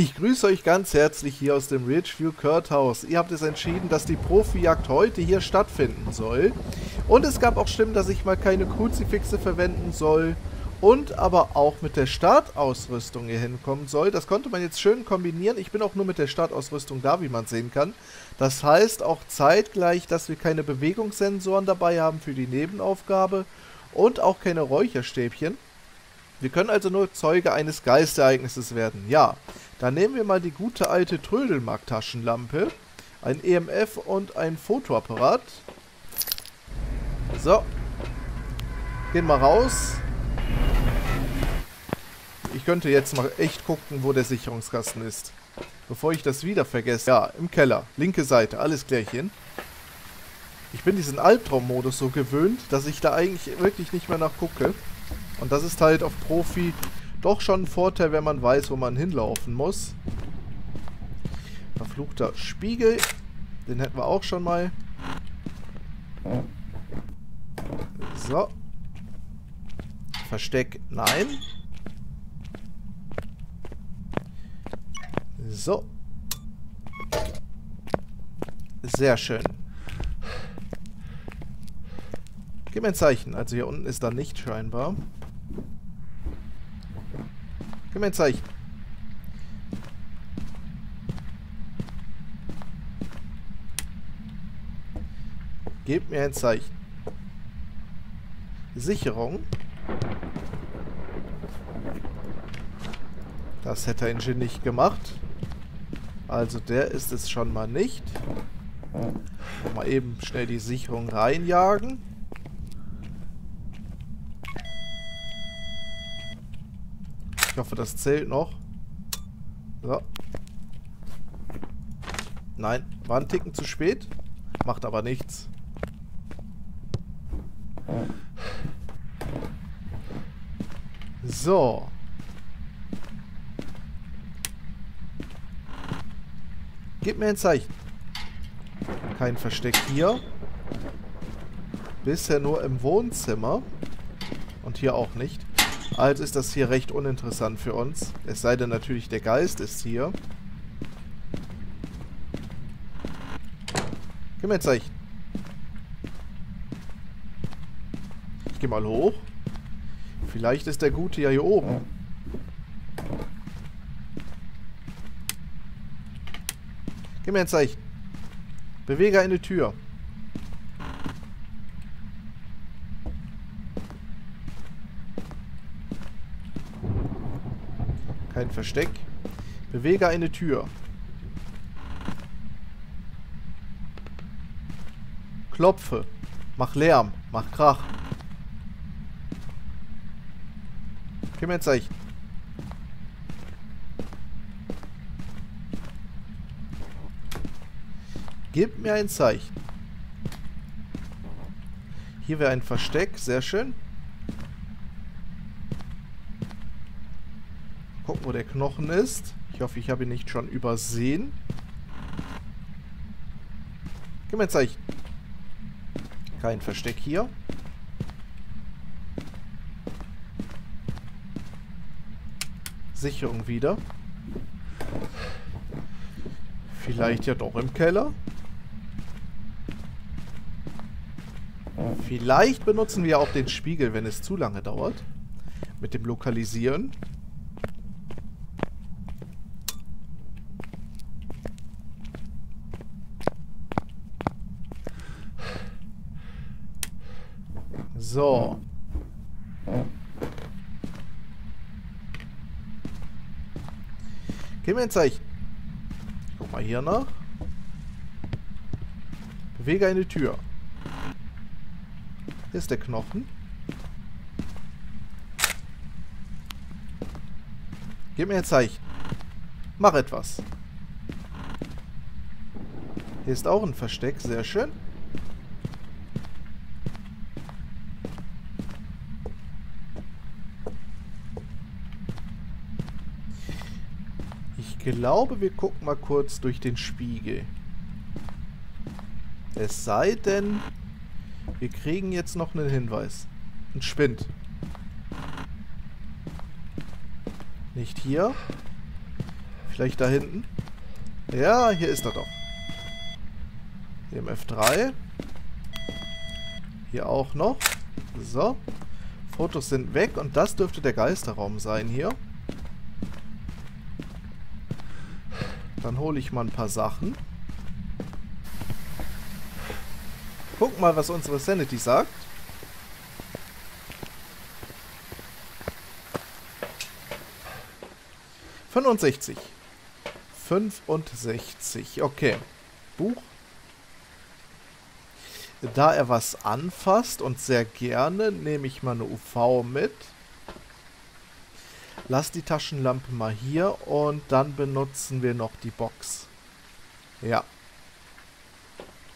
Ich grüße euch ganz herzlich hier aus dem Ridgeview Courthouse. Ihr habt es entschieden, dass die Profijagd heute hier stattfinden soll. Und es gab auch Stimmen, dass ich mal keine Kruzifixe verwenden soll. Und aber auch mit der Startausrüstung hier hinkommen soll. Das konnte man jetzt schön kombinieren. Ich bin auch nur mit der Startausrüstung da, wie man sehen kann. Das heißt auch zeitgleich, dass wir keine Bewegungssensoren dabei haben für die Nebenaufgabe. Und auch keine Räucherstäbchen. Wir können also nur Zeuge eines Geistereignisses werden. Ja, dann nehmen wir mal die gute alte Trödelmarkt-Taschenlampe. Ein EMF und ein Fotoapparat. So. Gehen mal raus. Ich könnte jetzt mal echt gucken, wo der Sicherungskasten ist. Bevor ich das wieder vergesse. Ja, im Keller. Linke Seite. Alles klärchen. Ich bin diesen Albtraum-Modus so gewöhnt, dass ich da eigentlich wirklich nicht mehr nachgucke. Und das ist halt auf Profi doch schon ein Vorteil, wenn man weiß, wo man hinlaufen muss. Verfluchter Spiegel. Den hätten wir auch schon mal. So. Versteck. Nein. So. Sehr schön. Gib mir ein Zeichen. Also hier unten ist da nicht scheinbar. Gib mir ein Zeichen. Gib mir ein Zeichen. Sicherung. Das hätte der Engine nicht gemacht. Also der ist es schon mal nicht. Mal eben schnell die Sicherung reinjagen. Ich hoffe, das zählt noch. So. Nein, war ein Ticken zu spät. Macht aber nichts. So. Gib mir ein Zeichen. Kein Versteck hier. Bisher nur im Wohnzimmer. Und hier auch nicht. Also ist das hier recht uninteressant für uns. Es sei denn natürlich, der Geist ist hier. Gib mir ein Zeichen. Ich gehe mal hoch. Vielleicht ist der Gute ja hier oben. Gib mir ein Zeichen. Bewege eine Tür. Kein Versteck. Bewege eine Tür. Klopfe. Mach Lärm. Mach Krach. Gib mir ein Zeichen. Gib mir ein Zeichen. Hier wäre ein Versteck. Sehr schön. Wo der Knochen ist. Ich hoffe, ich habe ihn nicht schon übersehen. Gib mir ein Zeichen. Kein Versteck hier. Sicherung wieder. Vielleicht ja doch im Keller. Vielleicht benutzen wir auch den Spiegel, wenn es zu lange dauert. Mit dem Lokalisieren. So. Gib mir ein Zeichen. Guck mal hier nach. Bewege eine Tür. Hier ist der Knochen. Gib mir ein Zeichen. Mach etwas. Hier ist auch ein Versteck. Sehr schön. Ich glaube, wir gucken mal kurz durch den Spiegel. Es sei denn, wir kriegen jetzt noch einen Hinweis. Ein Spind. Nicht hier. Vielleicht da hinten? Ja, hier ist er doch. Hier im F3. Hier auch noch. So. Fotos sind weg und das dürfte der Geisterraum sein hier. Dann hole ich mal ein paar Sachen. Guck mal, was unsere Sanity sagt. »65. Okay. Buch. Da er was anfasst und sehr gerne, nehme ich mal eine UV mit. Lass die Taschenlampe mal hier und dann benutzen wir noch die Box. Ja.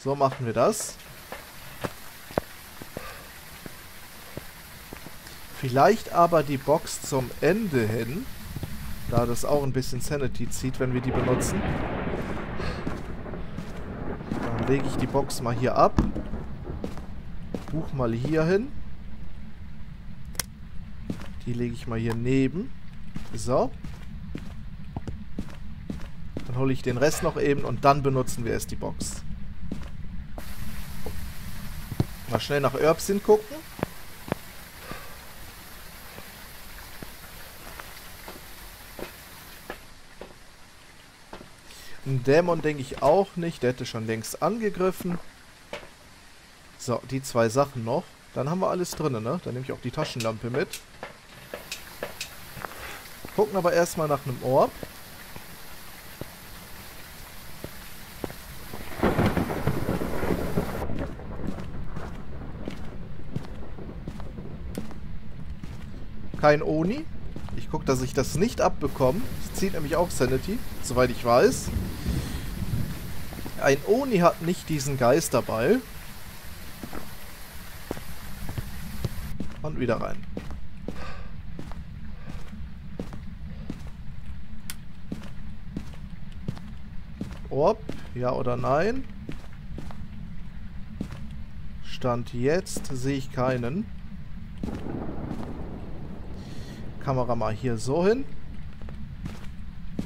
So machen wir das. Vielleicht aber die Box zum Ende hin. Da das auch ein bisschen Sanity zieht, wenn wir die benutzen. Dann lege ich die Box mal hier ab. Buch mal hier hin. Die lege ich mal hier neben. So. Dann hole ich den Rest noch eben und dann benutzen wir erst die Box. Mal schnell nach Erbsen gucken. Ein Dämon denke ich auch nicht. Der hätte schon längst angegriffen. So, die zwei Sachen noch. Dann haben wir alles drin, ne? Dann nehme ich auch die Taschenlampe mit. Gucken aber erstmal nach einem Orb. Kein Oni. Ich gucke, dass ich das nicht abbekomme. Es zieht nämlich auch Sanity, soweit ich weiß. Ein Oni hat nicht diesen Geisterball. Und wieder rein. Orb, ja oder nein? Stand jetzt sehe ich keinen. Kamera mal hier so hin.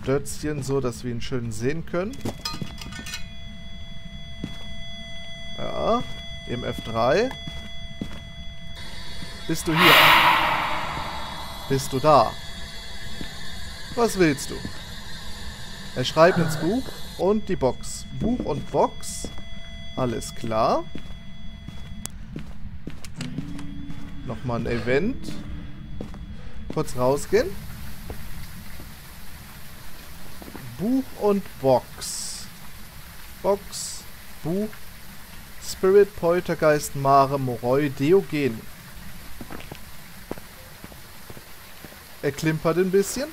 Plötzchen so, dass wir ihn schön sehen können. Ja, im F3. Bist du hier? Bist du da? Was willst du? Er schreibt ins Buch und die Box. Buch und Box. Alles klar. Nochmal ein Event. Kurz rausgehen. Buch und Box. Box, Buch, Spirit, Poltergeist, Mare, Moroi, Deogen. Er klimpert ein bisschen.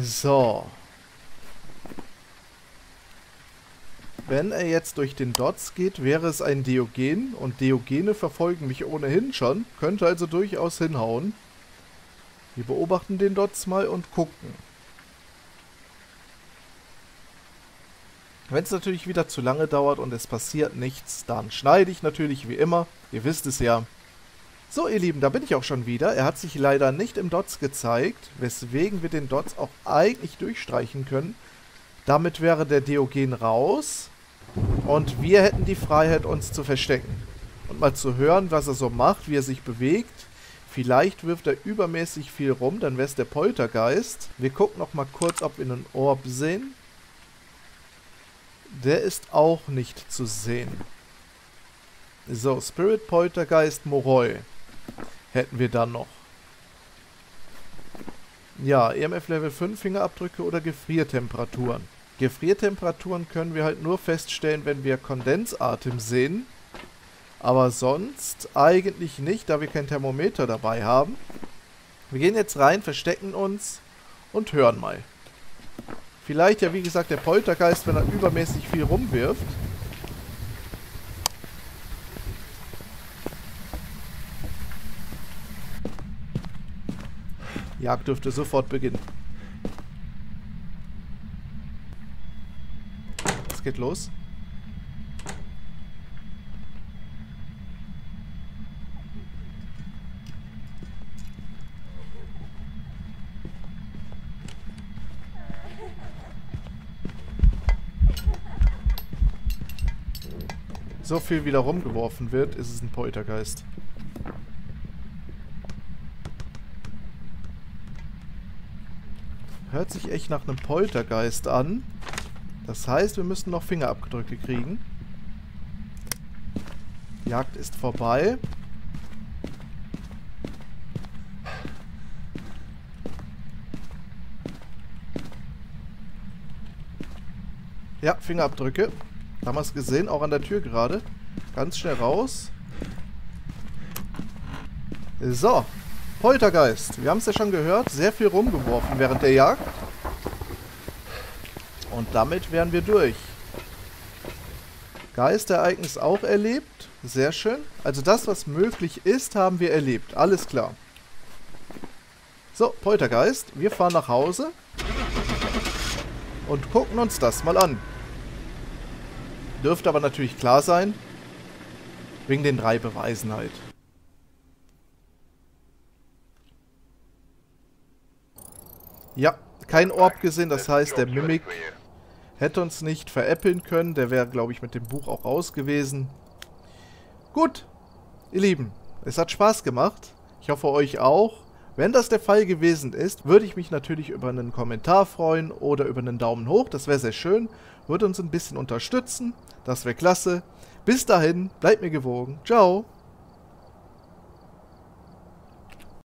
So. Wenn er jetzt durch den Dots geht, wäre es ein Deogen und Deogene verfolgen mich ohnehin schon. Könnte also durchaus hinhauen. Wir beobachten den Dots mal und gucken. Wenn es natürlich wieder zu lange dauert und es passiert nichts, dann schneide ich natürlich wie immer. Ihr wisst es ja. So ihr Lieben, da bin ich auch schon wieder. Er hat sich leider nicht im Dots gezeigt, weswegen wir den Dots auch eigentlich durchstreichen können. Damit wäre der Deogen raus. Und wir hätten die Freiheit, uns zu verstecken. Und mal zu hören, was er so macht, wie er sich bewegt. Vielleicht wirft er übermäßig viel rum, dann wäre es der Poltergeist. Wir gucken nochmal kurz, ob wir einen Orb sehen. Der ist auch nicht zu sehen. So, Spirit, Poltergeist, Moroi. Hätten wir dann noch. Ja, EMF Level 5, Fingerabdrücke oder Gefriertemperaturen. Gefriertemperaturen können wir halt nur feststellen, wenn wir Kondensatem sehen. Aber sonst eigentlich nicht, da wir kein Thermometer dabei haben. Wir gehen jetzt rein, verstecken uns und hören mal. Vielleicht ja, wie gesagt, der Poltergeist, wenn er übermäßig viel rumwirft. Jagd dürfte sofort beginnen. Es geht los. so viel wieder rumgeworfen wird, ist es ein Poltergeist. Hört sich echt nach einem Poltergeist an. Das heißt, wir müssen noch Fingerabdrücke kriegen. Die Jagd ist vorbei. Ja, Fingerabdrücke. Haben wir es gesehen, auch an der Tür gerade. Ganz schnell raus. So, Poltergeist. Wir haben es ja schon gehört. Sehr viel rumgeworfen während der Jagd. Und damit wären wir durch. Geistereignis auch erlebt. Sehr schön. Also das, was möglich ist, haben wir erlebt. Alles klar. So, Poltergeist. Wir fahren nach Hause. Und gucken uns das mal an. Dürfte aber natürlich klar sein, wegen den 3 Beweisen halt. Ja, kein Orb gesehen, das heißt, der Mimik hätte uns nicht veräppeln können. Der wäre, glaube ich, mit dem Buch auch raus gewesen. Gut, ihr Lieben, es hat Spaß gemacht. Ich hoffe, euch auch. Wenn das der Fall gewesen ist, würde ich mich natürlich über einen Kommentar freuen oder über einen Daumen hoch. Das wäre sehr schön. Würde uns ein bisschen unterstützen. Das wäre klasse. Bis dahin, bleibt mir gewogen. Ciao.